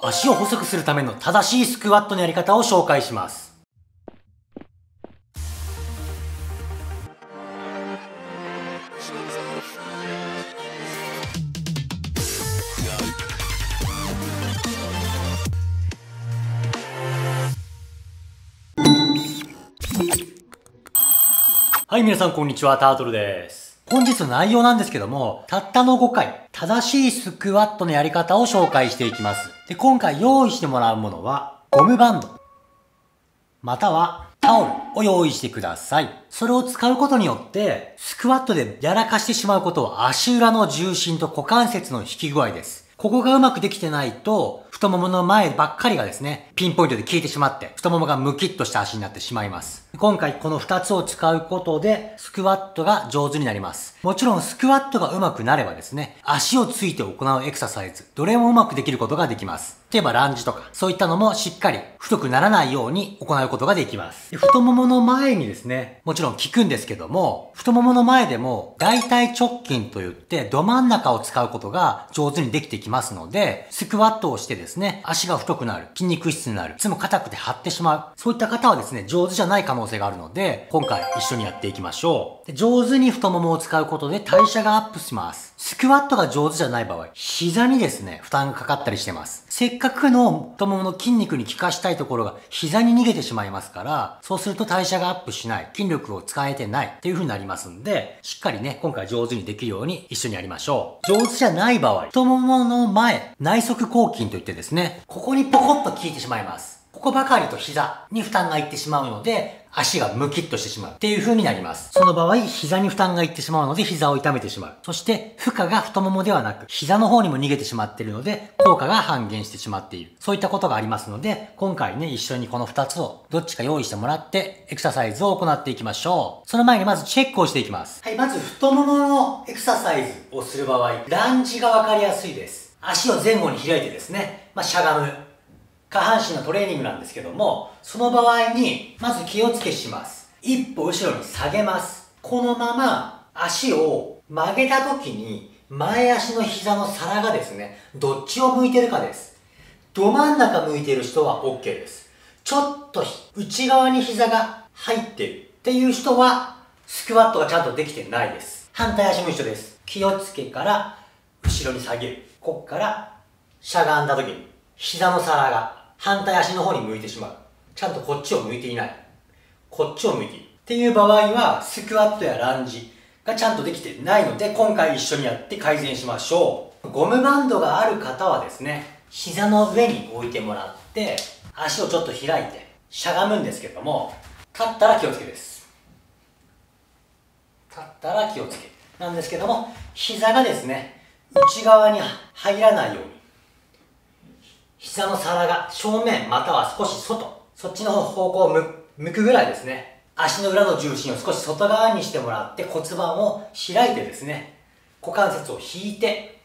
足を細くするための正しいスクワットのやり方を紹介します。はい、皆さんこんにちは、タートルです。本日の内容なんですけども、たったの5回、正しいスクワットのやり方を紹介していきます。で、今回用意してもらうものは、ゴムバンド、またはタオルを用意してください。それを使うことによって、スクワットでやらかしてしまうことは足裏の重心と股関節の引き具合です。ここがうまくできてないと、太ももの前ばっかりがですね、ピンポイントで効いてしまって、太ももがムキッとした足になってしまいます。今回この2つを使うことで、スクワットが上手になります。もちろんスクワットがうまくなればですね、足をついて行うエクササイズ、どれもうまくできることができます。例えばランジとか、そういったのもしっかり太くならないように行うことができます。太ももの前にですね、もちろん効くんですけども、太ももの前でも大腿直筋といって、ど真ん中を使うことが上手にできてきますので、スクワットをしてですね、足が太くなる、筋肉質になる、いつも硬くて張ってしまう、そういった方はですね、上手じゃない可能性があるので、今回一緒にやっていきましょう。で、上手に太ももを使うことで代謝がアップします。スクワットが上手じゃない場合、膝にですね、負担がかかったりしてます。せっかくの太ももの筋肉に効かしたいところが膝に逃げてしまいますから、そうすると代謝がアップしない、筋力を使えてないっていう風になりますんで、しっかりね、今回上手にできるように一緒にやりましょう。上手じゃない場合、太ももの前、内側広筋といってですね、ここにポコッと効いてしまいます。ここばかりと膝に負担がいってしまうので、足がムキッとしてしまうっていう風になります。その場合、膝に負担がいってしまうので、膝を痛めてしまう。そして、負荷が太ももではなく、膝の方にも逃げてしまっているので、効果が半減してしまっている。そういったことがありますので、今回ね、一緒にこの2つを、どっちか用意してもらって、エクササイズを行っていきましょう。その前にまずチェックをしていきます。はい、まず太もものエクササイズをする場合、ランジがわかりやすいです。足を前後に開いてですね、しゃがむ。下半身のトレーニングなんですけども、その場合に、まず気をつけします。一歩後ろに下げます。このまま足を曲げた時に、前足の膝の皿がですね、どっちを向いてるかです。ど真ん中向いてる人は OK です。ちょっと内側に膝が入ってるっていう人は、スクワットがちゃんとできてないです。反対足も一緒です。気をつけから、後ろに下げる。こっから、しゃがんだ時に、膝の皿が、反対足の方に向いてしまう。ちゃんとこっちを向いていない。こっちを向いている。っていう場合は、スクワットやランジがちゃんとできてないので、今回一緒にやって改善しましょう。ゴムバンドがある方はですね、膝の上に置いてもらって、足をちょっと開いて、しゃがむんですけども、立ったら気をつけです。立ったら気をつけ。なんですけども、膝がですね、内側に入らないように。膝の皿が正面または少し外、そっちの方向を向くぐらいですね。足の裏の重心を少し外側にしてもらって骨盤を開いてですね、股関節を引いて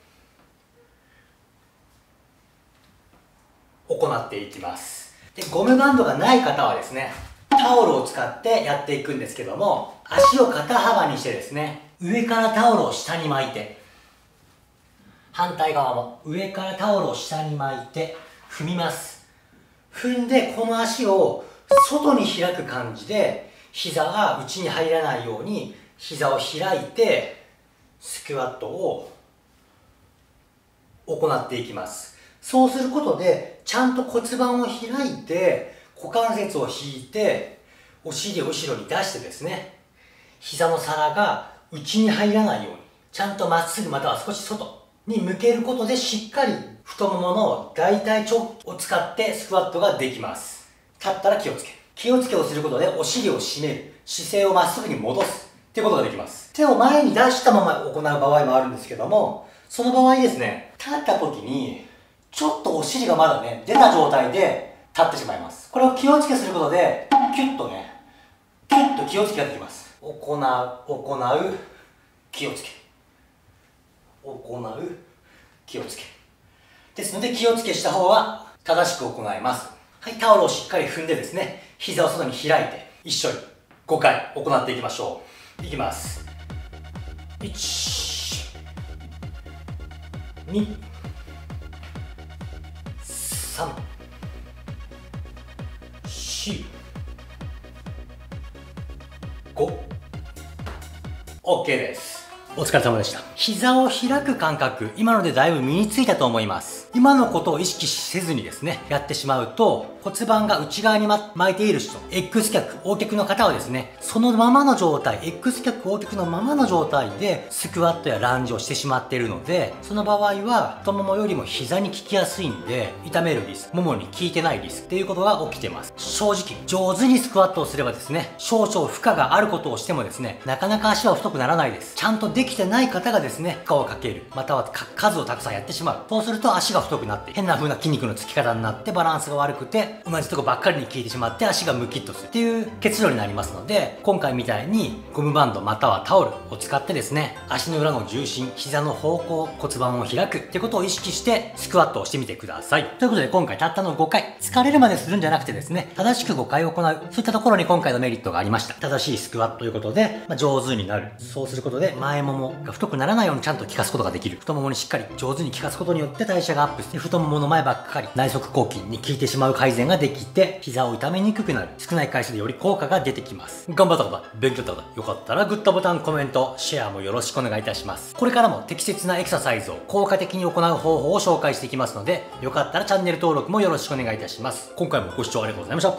行っていきます。で、ゴムバンドがない方はですね、タオルを使ってやっていくんですけども、足を肩幅にしてですね、上からタオルを下に巻いて、反対側も上からタオルを下に巻いて踏みます。踏んで、この足を外に開く感じで、膝が内に入らないように膝を開いてスクワットを行っていきます。そうすることで、ちゃんと骨盤を開いて股関節を引いてお尻を後ろに出してですね、膝の皿が内に入らないように、ちゃんとまっすぐまたは少し外に向けることで、しっかり太ももの大腿直筋を使ってスクワットができます。立ったら気をつけ。気をつけをすることでお尻を締める。姿勢をまっすぐに戻す。っていうことができます。手を前に出したまま行う場合もあるんですけども、その場合ですね、立った時に、ちょっとお尻がまだね、出た状態で立ってしまいます。これを気をつけすることで、キュッとね、キュッと気をつけができます。行う、気をつけ。行う、気をつけ。ですので、気をつけした方は正しく行います。はい、タオルをしっかり踏んでですね、膝を外に開いて、一緒に5回行っていきましょう。いきます。1、2、3、4、5、OK です。お疲れ様でした。膝を開く感覚、今のでだいぶ身についたと思います。今のことを意識せずにですね、やってしまうと骨盤が内側に巻いている人、X 脚、O 脚の方はですね、そのままの状態、X 脚、O 脚のままの状態でスクワットやランジをしてしまっているので、その場合は太ももよりも膝に効きやすいんで、痛めるリスク、ももに効いてないリスクっていうことが起きてます。正直、上手にスクワットをすればですね、少々負荷があることをしてもですね、なかなか足は太くならないです。ちゃんとできてない方がですね、負荷をかける、または数をたくさんやってしまう。そうすると足が太くなって、変な風な筋肉のつき方になって、バランスが悪くて、同じとこばっかりに効いてしまって、足がムキッとするっていう結論になりますので、今回みたいにゴムバンドまたはタオルを使ってですね、足の裏の重心、膝の方向、骨盤を開くってことを意識して、スクワットをしてみてください。ということで今回たったの5回、疲れるまでするんじゃなくてですね、正しく5回行う。そういったところに今回のメリットがありました。正しいスクワットということで、上手になる。そうすることで、前ももが太くならないようにちゃんと効かすことができる。太ももにしっかり上手に効かすことによって代謝がアップして、太ももの前ばっかり内側後筋に効いてしまう改善ができて、膝を痛めにくくなる。少ない回数でより効果が出てきます。頑張った方、勉強だった方、よかったらグッドボタン、コメント、シェアもよろしくお願いいたします。これからも適切なエクササイズを効果的に行う方法を紹介していきますので、よかったらチャンネル登録もよろしくお願いいたします。今回もご視聴ありがとうございました。